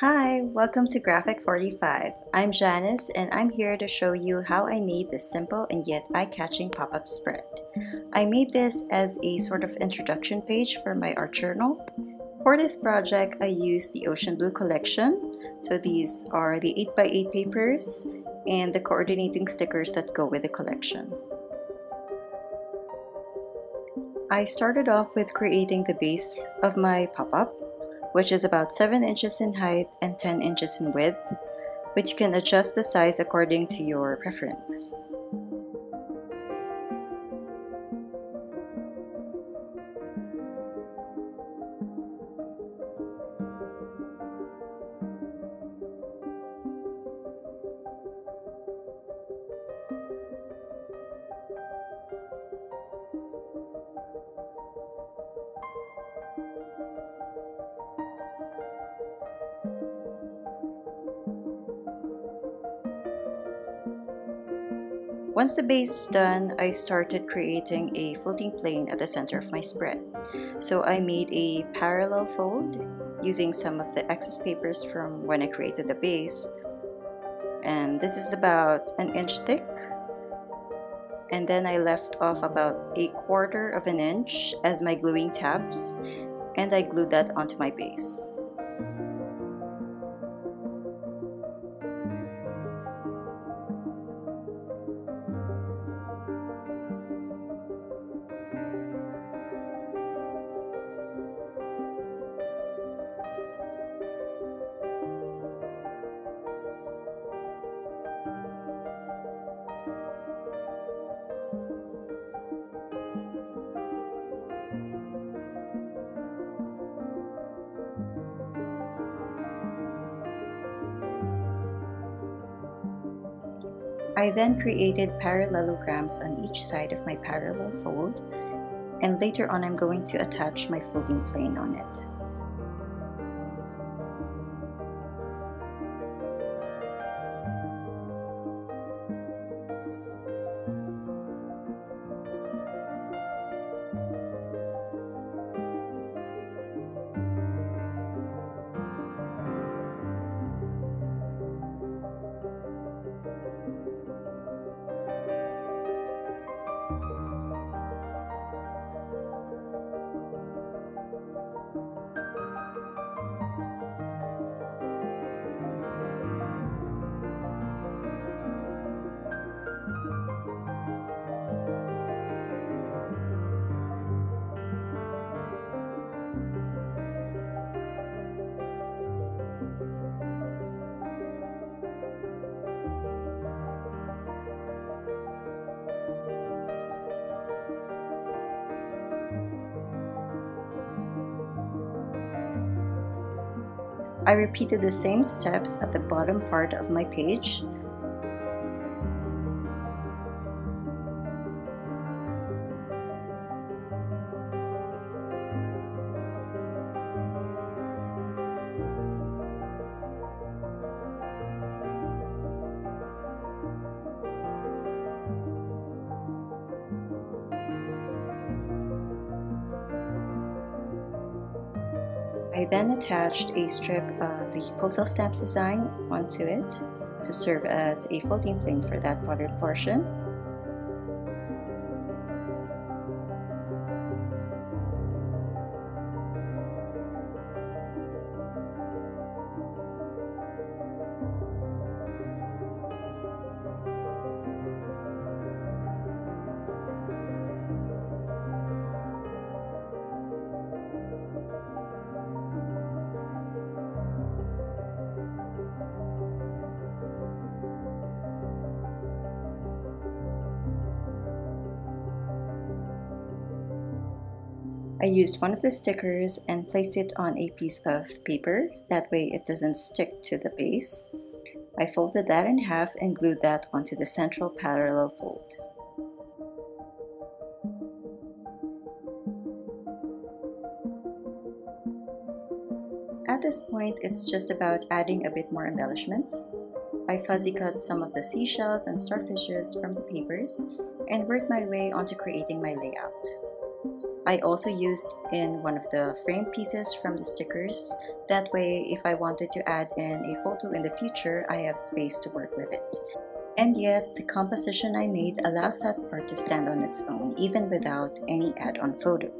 Hi, welcome to Graphic 45. I'm Janice and I'm here to show you how I made this simple and yet eye-catching pop-up spread. I made this as a sort of introduction page for my art journal. For this project, I used the Ocean Blue collection. So these are the 8x8 papers and the coordinating stickers that go with the collection. I started off with creating the base of my pop-up, which is about 7 inches in height and 10 inches in width, but you can adjust the size according to your preference. Once the base is done, I started creating a floating plane at the center of my spread. So I made a parallel fold using some of the excess papers from when I created the base. And this is about an inch thick. And then I left off about 1/4 of an inch as my gluing tabs, and I glued that onto my base. I then created parallelograms on each side of my parallel fold, and later on I'm going to attach my folding plane on it. I repeated the same steps at the bottom part of my page. I then attached a strip of the postal stamps design onto it to serve as a folding plane for that bottom portion. I used one of the stickers and placed it on a piece of paper, that way it doesn't stick to the base. I folded that in half and glued that onto the central parallel fold. At this point, it's just about adding a bit more embellishments. I fuzzy cut some of the seashells and starfishes from the papers and worked my way onto creating my layout. I also used in one of the frame pieces from the stickers. That way, if I wanted to add in a photo in the future, I have space to work with it. And yet, the composition I made allows that part to stand on its own, even without any add-on photo.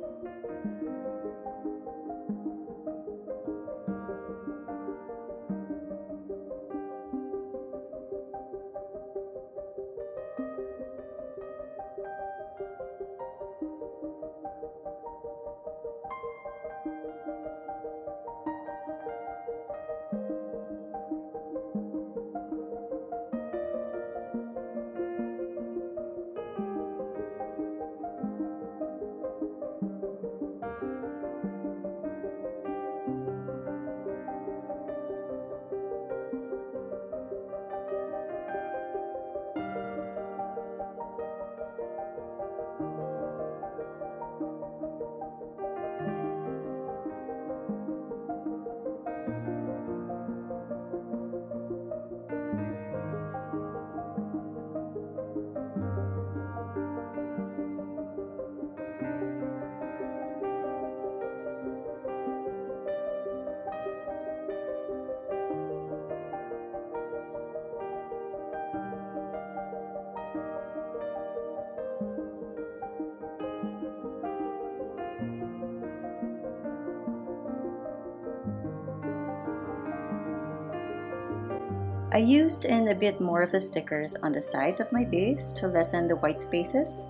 I used in a bit more of the stickers on the sides of my base to lessen the white spaces,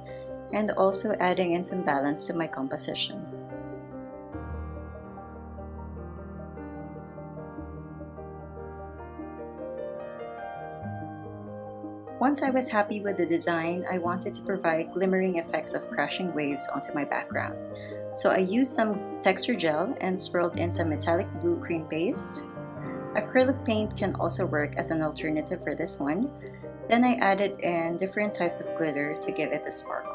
and also adding in some balance to my composition. Once I was happy with the design, I wanted to provide glimmering effects of crashing waves onto my background. So I used some texture gel and swirled in some metallic blue cream paste. Acrylic paint can also work as an alternative for this one. Then I added in different types of glitter to give it a sparkle.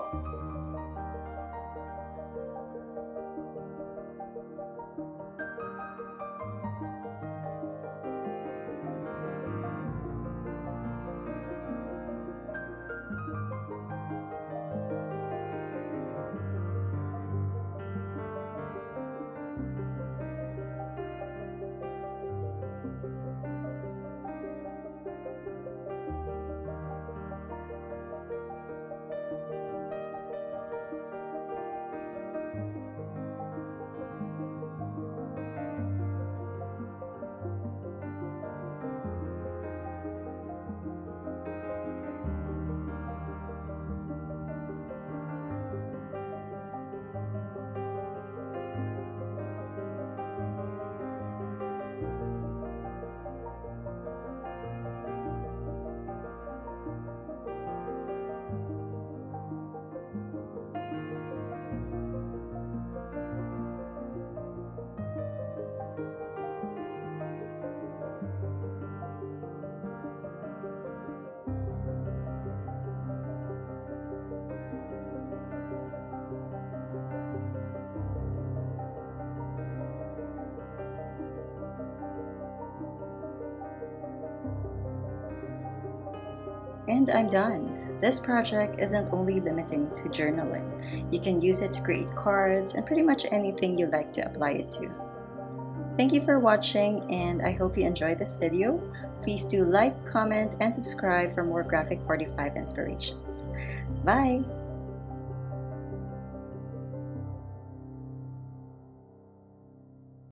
And I'm done! This project isn't only limiting to journaling. You can use it to create cards and pretty much anything you like to apply it to. Thank you for watching, and I hope you enjoyed this video. Please do like, comment, and subscribe for more Graphic 45 inspirations. Bye!